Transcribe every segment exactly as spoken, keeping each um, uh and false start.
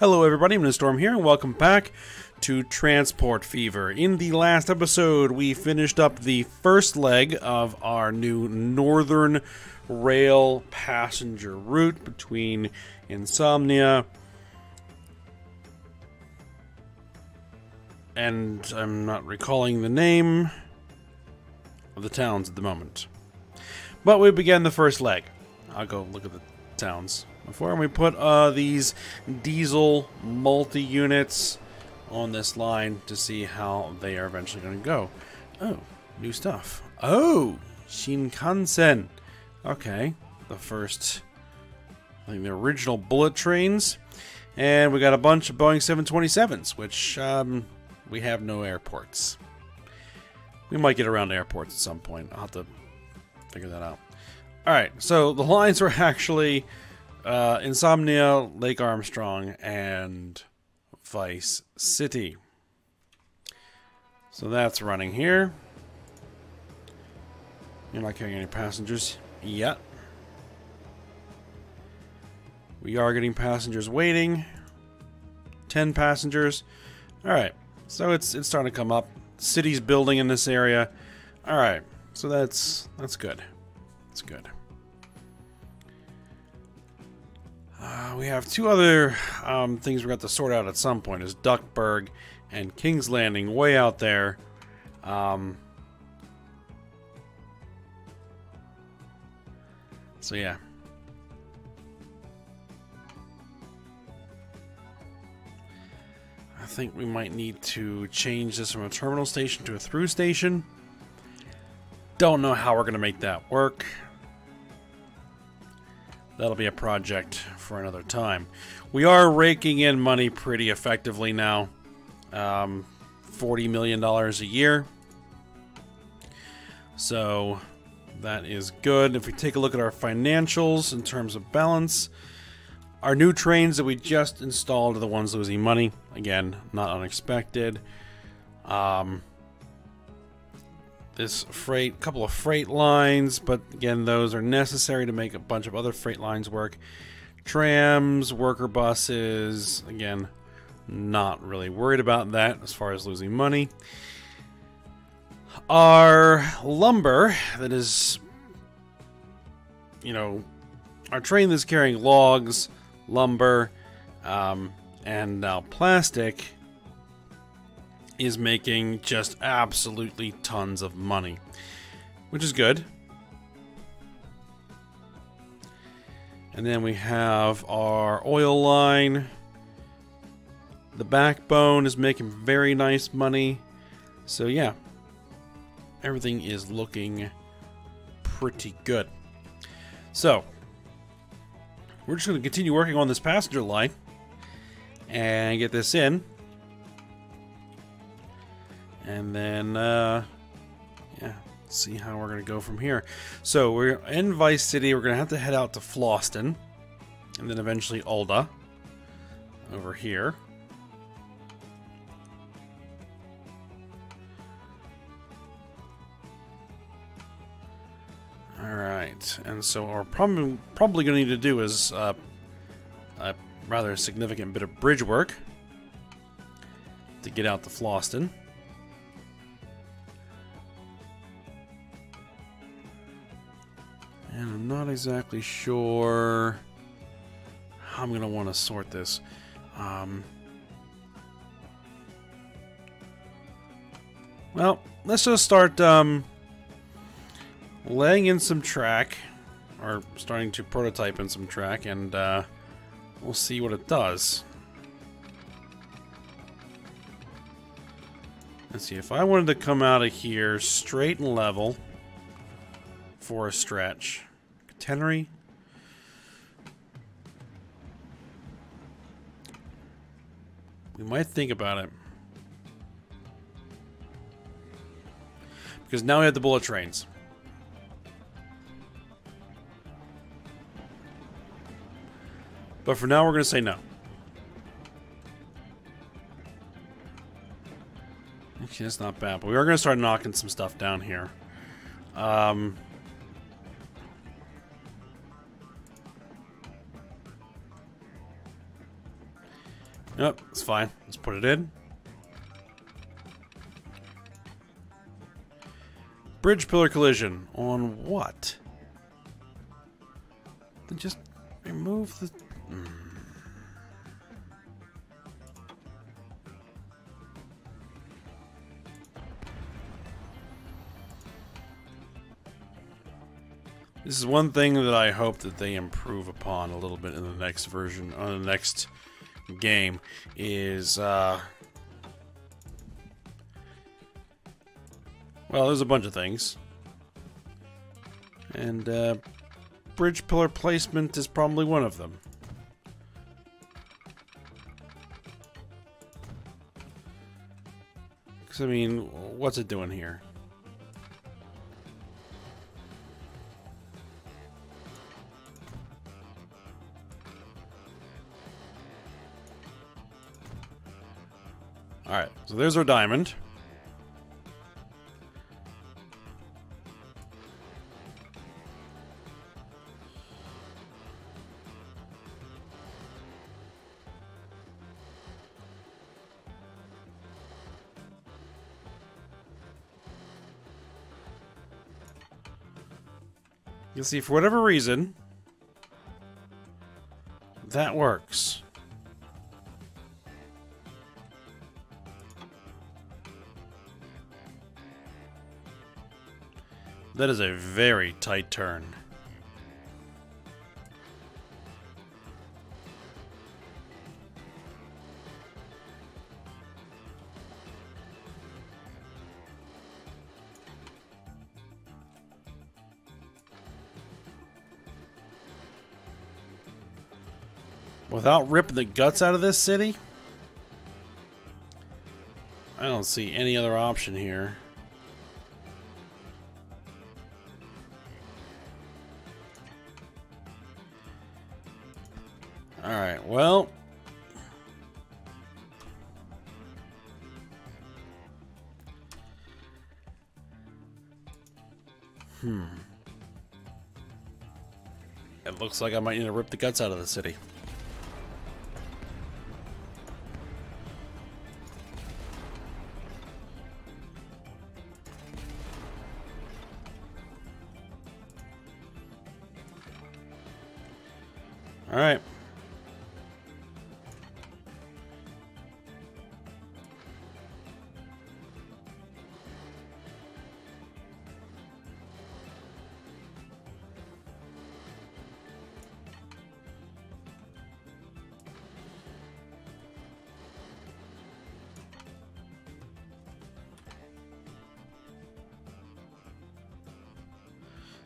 Hello everybody, ImminentStorm here and welcome back to Transport Fever. In the last episode, we finished up the first leg of our new Northern Rail passenger route between Insomnia and I'm not recalling the name of the towns at the moment. But we began the first leg. I'll go look at the towns. Before we put uh, these diesel multi-units on this line to see how they are eventually going to go. Oh, new stuff. Oh, Shinkansen. Okay, the first, I think the original bullet trains. And we got a bunch of Boeing seven twenty-sevens, which um, we have no airports. We might get around to airports at some point. I'll have to figure that out. All right, so the lines were actually... Uh, Insomnia, Lake Armstrong, and Vice City. So that's running here. You're not carrying any passengers yet. We are getting passengers waiting. ten passengers. Alright, so it's it's starting to come up. City's building in this area. Alright, so that's that's good. That's good. Uh, we have two other um, things we've got to sort out at some point. Is Duckburg and King's Landing way out there. Um, so yeah. I think we might need to change this from a terminal station to a through station. Don't know how we're going to make that work. That'll be a project for another time. We are raking in money pretty effectively now. Um, forty million dollars a year. So that is good. If we take a look at our financials in terms of balance, our new trains that we just installed are the ones losing money. Again, not unexpected. Um, This freight, couple of freight lines, but again, those are necessary to make a bunch of other freight lines work. Trams, worker buses, again, not really worried about that as far as losing money. Our lumber that is, you know, our train that's carrying logs, lumber, um, and now plastic is making just absolutely tons of money, which is good. And then we have our oil line. The backbone is making very nice money. So yeah, everything is looking pretty good. So we're just going to continue working on this passenger line and get this in. And then, uh, yeah, see how we're going to go from here. So we're in Vice City. We're going to have to head out to Fhloston. And then eventually Alda over here. All right. And so what we're probably, probably going to need to do is uh, a rather significant bit of bridge work to get out to Fhloston. And I'm not exactly sure how I'm going to want to sort this. Um, well, let's just start um, laying in some track, or starting to prototype in some track, and uh, we'll see what it does. Let's see, if I wanted to come out of here straight and level for a stretch. Tenery. We might think about it. Because now we have the bullet trains. But for now, we're going to say no. Okay, that's not bad. But we are going to start knocking some stuff down here. Um... Nope, it's fine. Let's put it in. Bridge pillar collision. On what? Then just remove the... Mm. This is one thing that I hope that they improve upon a little bit in the next version, on the next game, is, uh... well, there's a bunch of things. And, uh... bridge pillar placement is probably one of them. Because, I mean, what's it doing here? Alright, so there's our diamond. You see, for whatever reason, that works. That is a very tight turn. Without ripping the guts out of this city? I don't see any other option here. Alright, well... Hmm. It looks like I might need to rip the guts out of the city. Alright.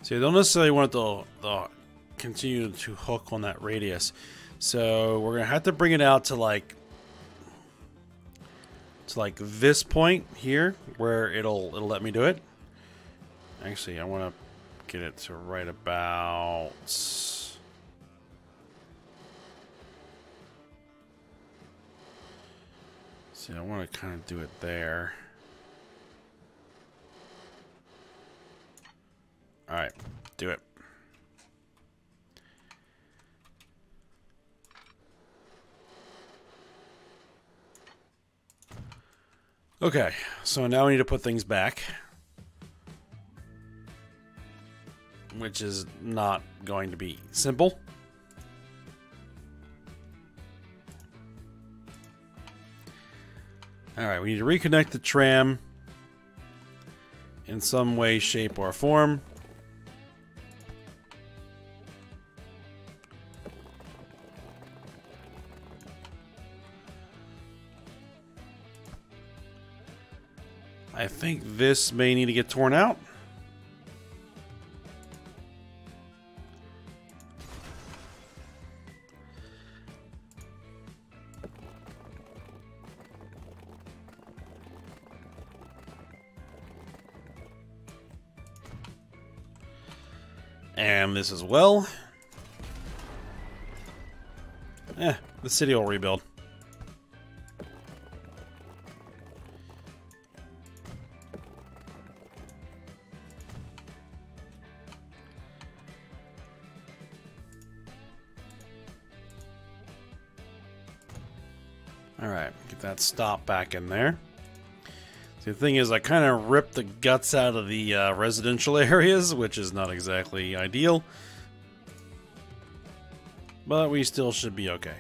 So you don't necessarily want the, the continue to hook on that radius. So we're gonna have to bring it out to like to like this point here where it'll it'll let me do it. Actually, I wanna get it to right about see I wanna kinda do it there. All right, do it. Okay, so now we need to put things back, which is not going to be simple. All right, we need to reconnect the tram in some way, shape, or form. I think this may need to get torn out. And this as well. Eh, the city will rebuild. Alright, get that stop back in there. See, the thing is, I kind of ripped the guts out of the uh, residential areas, which is not exactly ideal. But we still should be okay.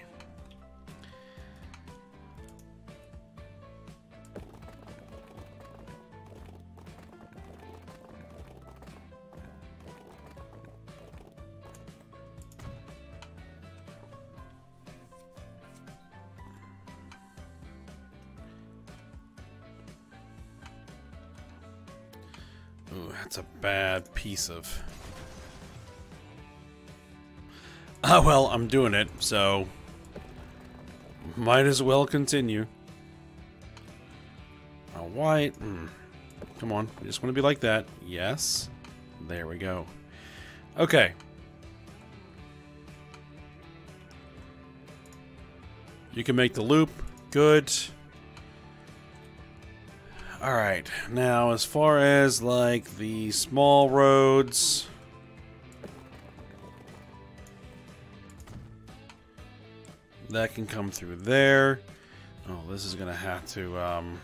That's a bad piece of... Ah, well, I'm doing it, so... Might as well continue. Now, why? Mm. Come on, I just want to be like that. Yes. There we go. Okay. You can make the loop. Good. Alright, now as far as like the small roads, that can come through there. Oh, this is gonna have to um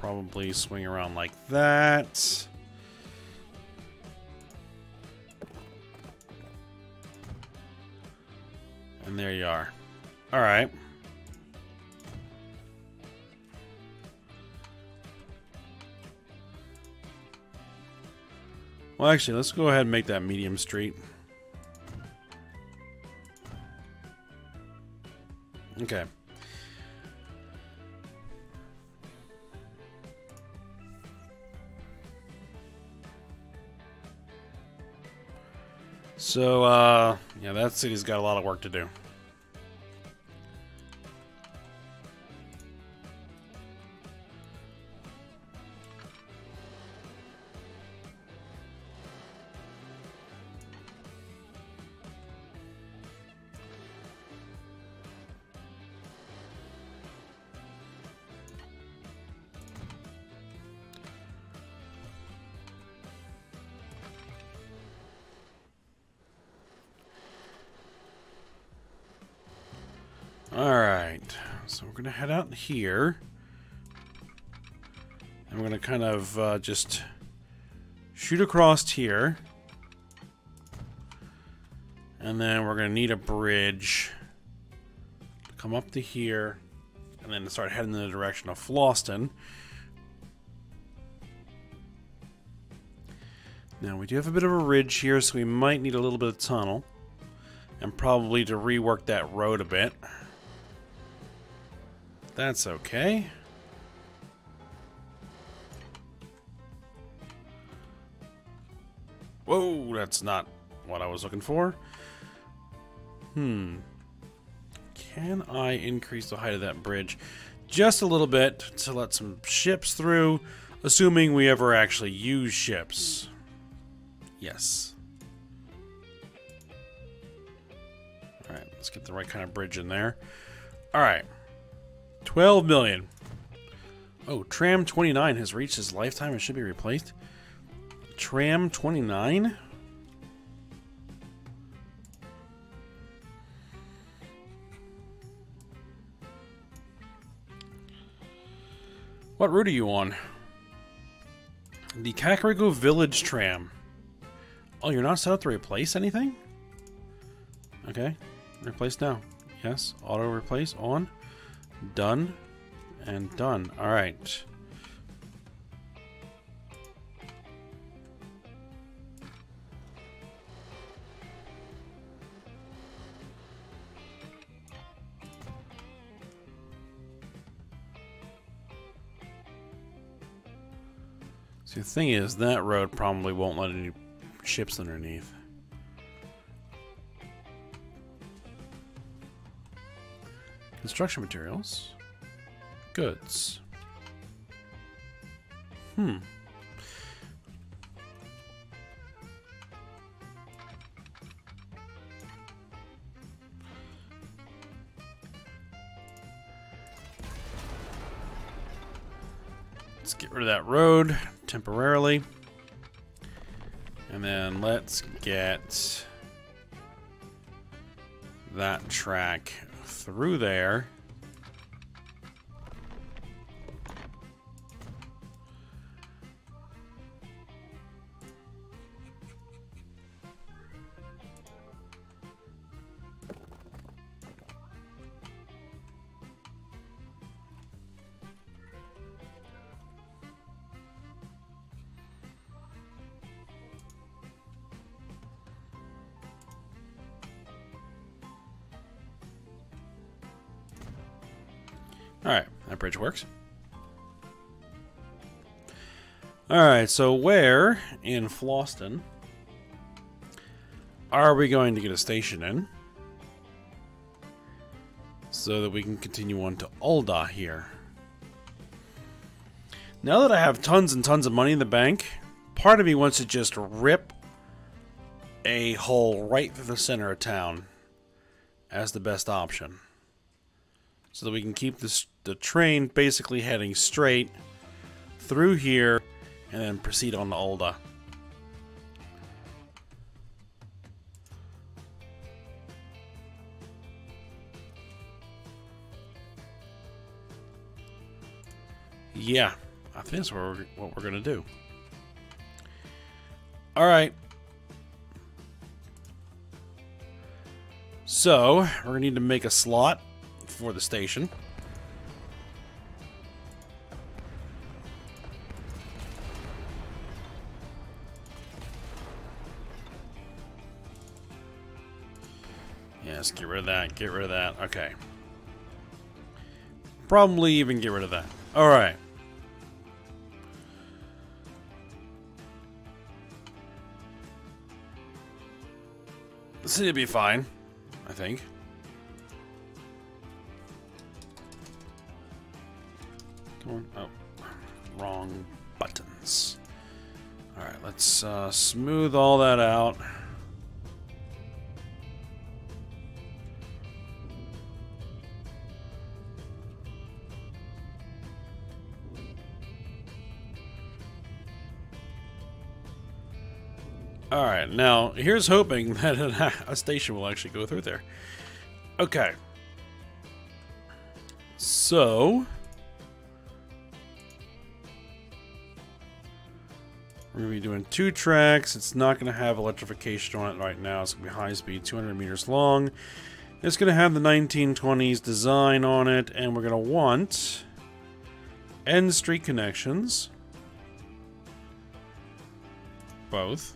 probably swing around like that. And there you are. All right. Well, actually, let's go ahead and make that medium street. Okay. So, uh, yeah, that city's got a lot of work to do. Alright, so we're going to head out here, and we're going to kind of uh, just shoot across here, and then we're going to need a bridge to come up to here, and then start heading in the direction of Fhloston. Now we do have a bit of a ridge here, so we might need a little bit of tunnel, and probably to rework that road a bit. That's okay. Whoa, that's not what I was looking for. Hmm. Can I increase the height of that bridge just a little bit to let some ships through, assuming we ever actually use ships? Yes. All right, let's get the right kind of bridge in there. All right. twelve million. Oh, Tram twenty-nine has reached its lifetime and should be replaced. Tram twenty-nine? What route are you on? The Kakarigo Village Tram. Oh, you're not set up to replace anything? Okay. Replace now. Yes. Auto replace on. Done and done. All right. See, the thing is, that road probably won't let any ships underneath. Construction materials. Goods. Hmm. Let's get rid of that road temporarily. And then let's get that track through there. Alright, that bridge works. Alright, so where in Fhloston are we going to get a station in so that we can continue on to Alda here? Now that I have tons and tons of money in the bank, part of me wants to just rip a hole right through the center of town as the best option, so that we can keep this, the train basically heading straight through here and then proceed on to Alda. Yeah, I think that's what we're, what we're gonna do. Alright. So, we're gonna need to make a slot for the station. Yes, get rid of that, get rid of that, okay. Probably even get rid of that. Alright. The city'll be fine, I think. Oh, wrong buttons. Alright, let's uh, smooth all that out. Alright, now here's hoping that a station will actually go through there. Okay. So we're going to be doing two tracks. It's not going to have electrification on it right now. It's going to be high speed, two hundred meters long. It's going to have the nineteen twenties design on it, and we're going to want end street connections. Both.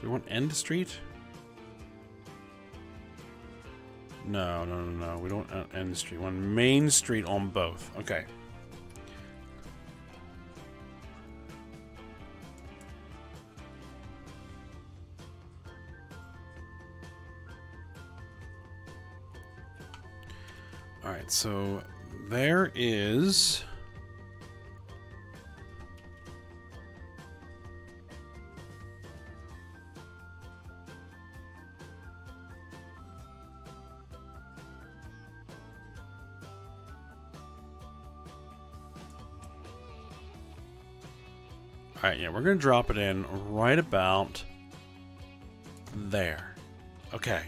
Do we want end street? No, no, no, no. We don't want end street. We want main street on both. Okay. Alright, so there is Alright, yeah, we're going to drop it in right about there. Okay.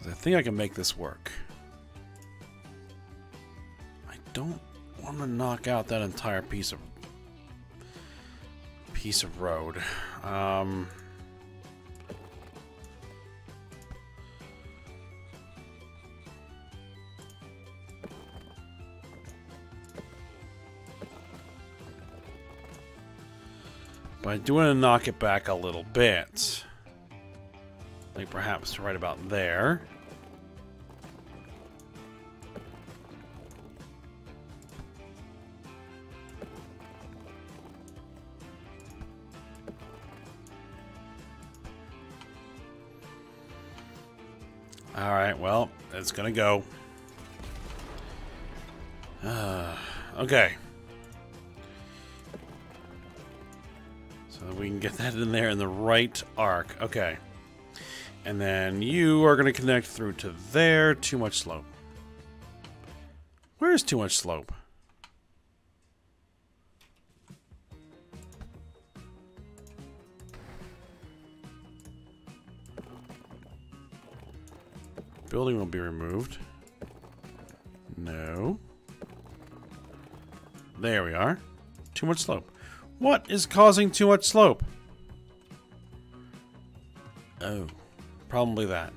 I think I can make this work. I don't want to knock out that entire piece of piece of road. Um, but I do want to knock it back a little bit. Like perhaps right about there. All right, well, it's gonna go. Uh, okay. So we can get that in there in the right arc, okay. And then you are gonna connect through to there, too much slope. Where is too much slope? building will be removed. No. There we are. Too much slope. What is causing too much slope? Oh, probably that.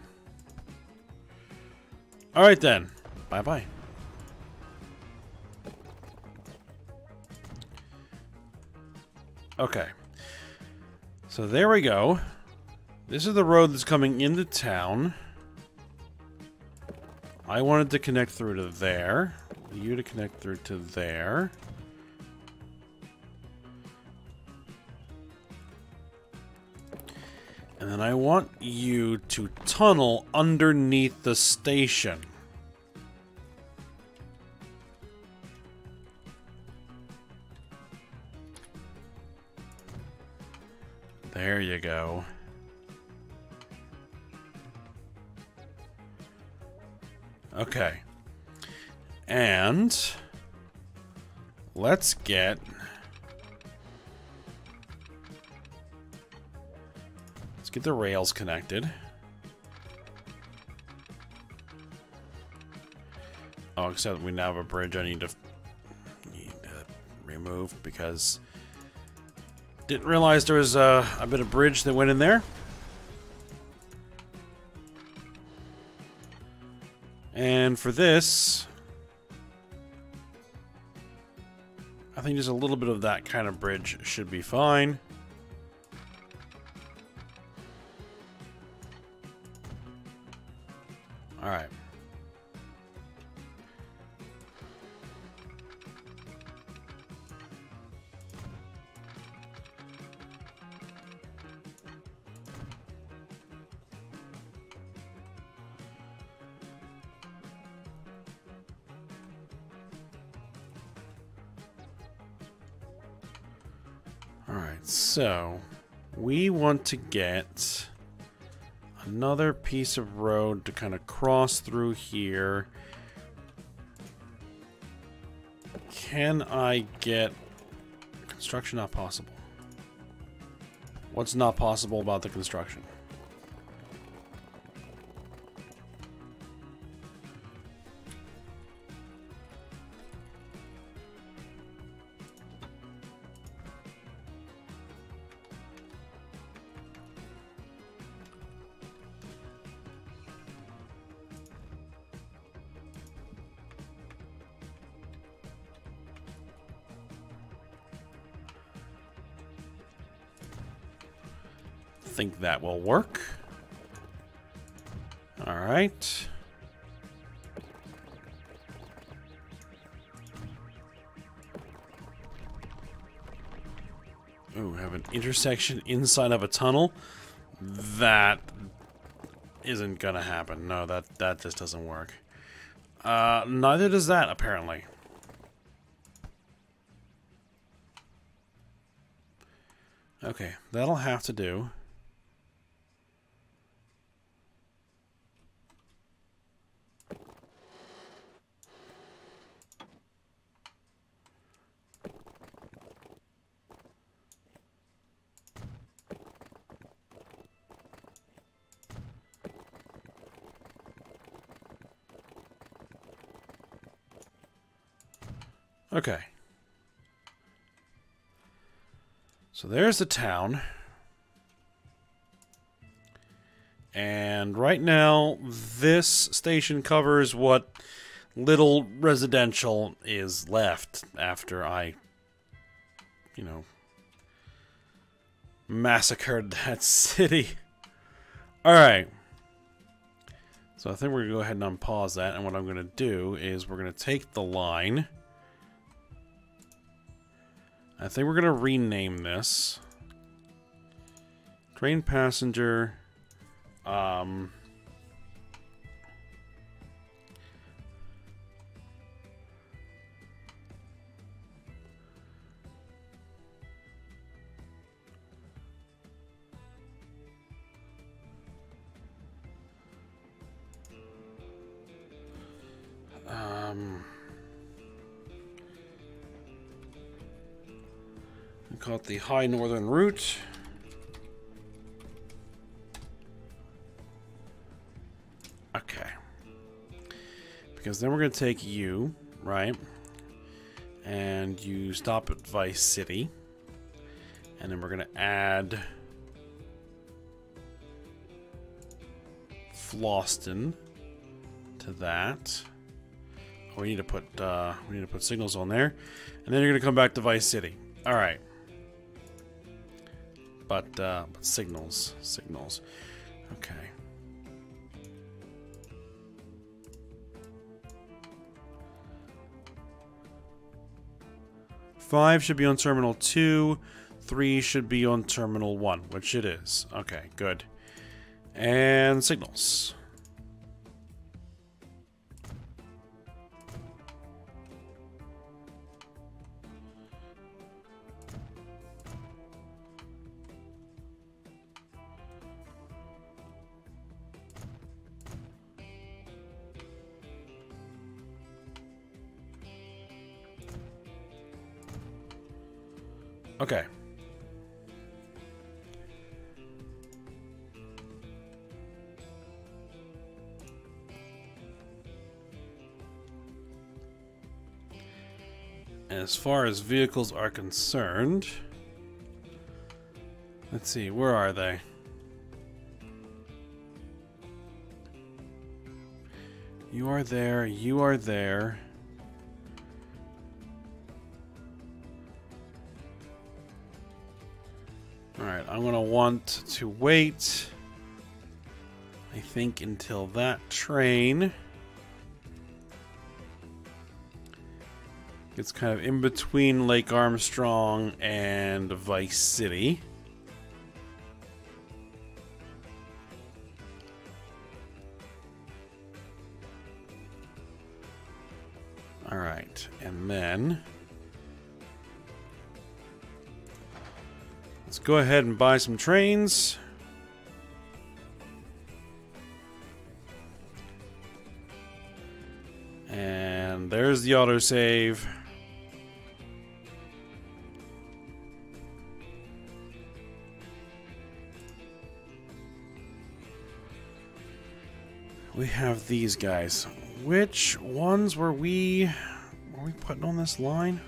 Alright then. Bye-bye. Okay. So there we go. This is the road that's coming into town. I wanted to connect through to there. You to connect through to there. And then I want you to tunnel underneath the station. There you go. Okay. And let's get Let's get the rails connected. Oh, except we now have a bridge I need to need to remove because didn't realize there was a, a bit of bridge that went in there. And for this, I think just a little bit of that kind of bridge should be fine. All right. All right, so we want to get another piece of road to kind of cross through here. Can I get construction not possible? What's not possible about the construction? Think that will work. All right. Ooh, have an intersection inside of a tunnel. That isn't gonna happen. No, that that just doesn't work. Uh, neither does that apparently. Okay, that'll have to do. Okay. So there's the town. And right now, this station covers what little residential is left after I, you know, massacred that city. Alright. So I think we're going to go ahead and unpause that. And what I'm going to do is we're going to take the line. I think we're going to rename this. Train passenger. Um, um Call it the High Northern Route. Okay. Because then we're going to take you, right? And you stop at Vice City. And then we're going to add Fhloston to that. Oh, we need to put uh, we need to put signals on there, and then you're gonna come back to Vice City. All right, but uh, but signals, signals. Okay. Five should be on Terminal Two. Three should be on Terminal One, which it is. Okay, good. And signals. Okay. As far as vehicles are concerned, let's see, where are they? You are there, you are there. Alright, I'm gonna want to wait, I think, until that train gets kind of in between Lake Armstrong and Vice City. Alright, and then let's go ahead and buy some trains. And there's the autosave. We have these guys. Which ones were we were we putting on this line?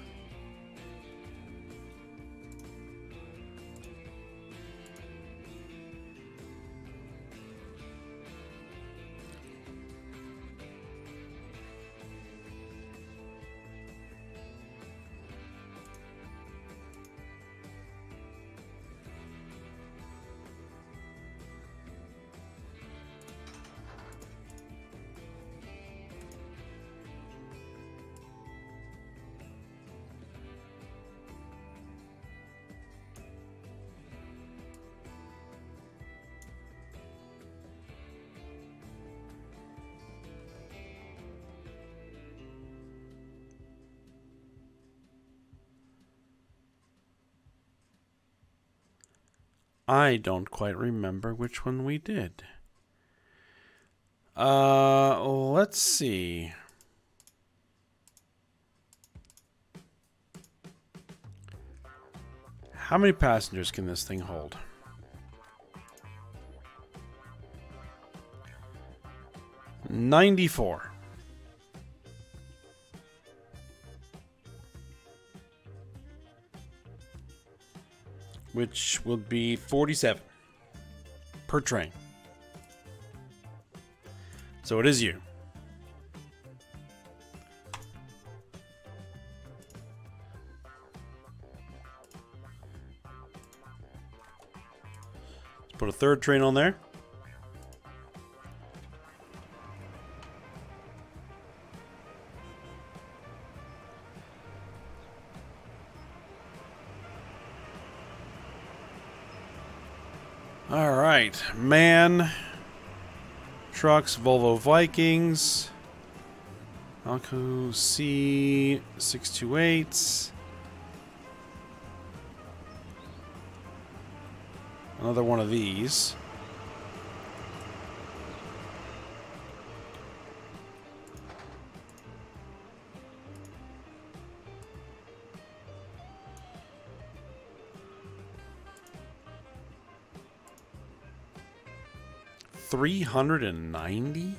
I don't quite remember which one we did. Uh, let's see. How many passengers can this thing hold? ninety-four. Which will be forty-seven per train. So it is you. Let's put a third train on there. Alright, man, trucks, Volvo Vikings, Alco C six twenty-eight, another one of these. three hundred ninety?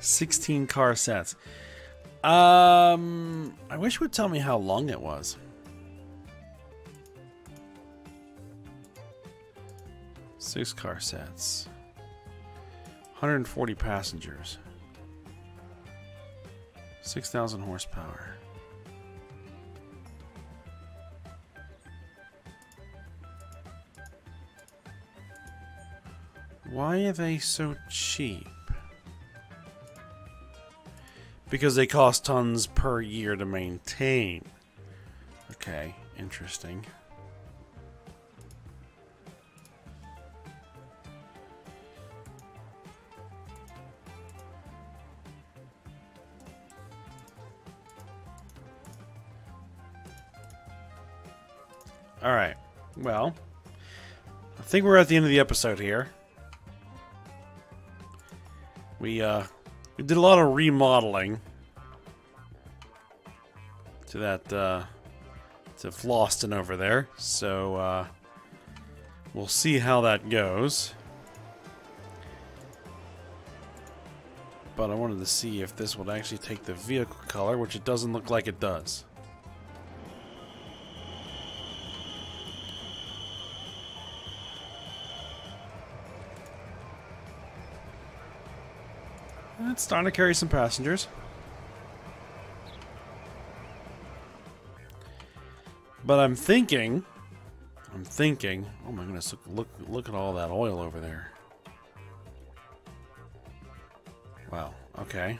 sixteen car sets. Um, I wish it would tell me how long it was. Six car sets. one hundred forty passengers. six thousand horsepower. Why are they so cheap? Because they cost tons per year to maintain. Okay, interesting. Alright, well, I think we're at the end of the episode here. We, uh, we did a lot of remodeling to that, uh, to Fhloston over there. So, uh, we'll see how that goes. But I wanted to see if this would actually take the vehicle color, which it doesn't look like it does. It's starting to carry some passengers. But I'm thinking, I'm thinking, oh my goodness, look, look, look at all that oil over there. Wow, okay.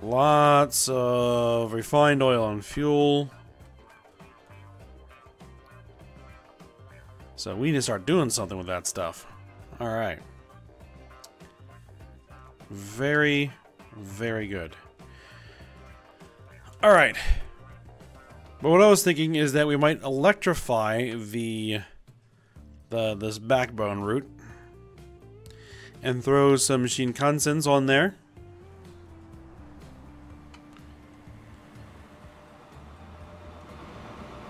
Lots of refined oil and fuel. So we need to start doing something with that stuff. All right. Very, very good. All right. But what I was thinking is that we might electrify the, the this backbone route and throw some Shinkansens on there.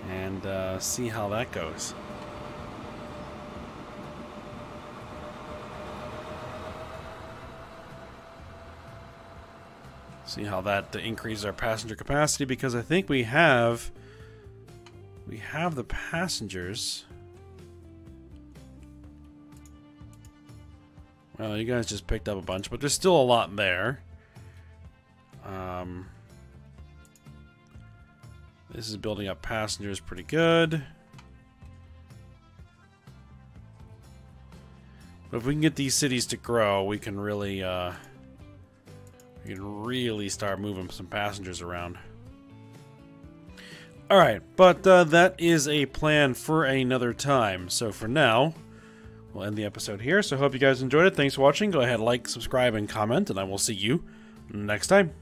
And uh, see how that goes. See how that increases our passenger capacity, because I think we have we have the passengers. Well, you guys just picked up a bunch, but there's still a lot there. Um, this is building up passengers pretty good. But if we can get these cities to grow, we can really uh, we can really start moving some passengers around. Alright, but uh, that is a plan for another time. So for now, we'll end the episode here. So hope you guys enjoyed it. Thanks for watching. Go ahead, like, subscribe, and comment. And I will see you next time.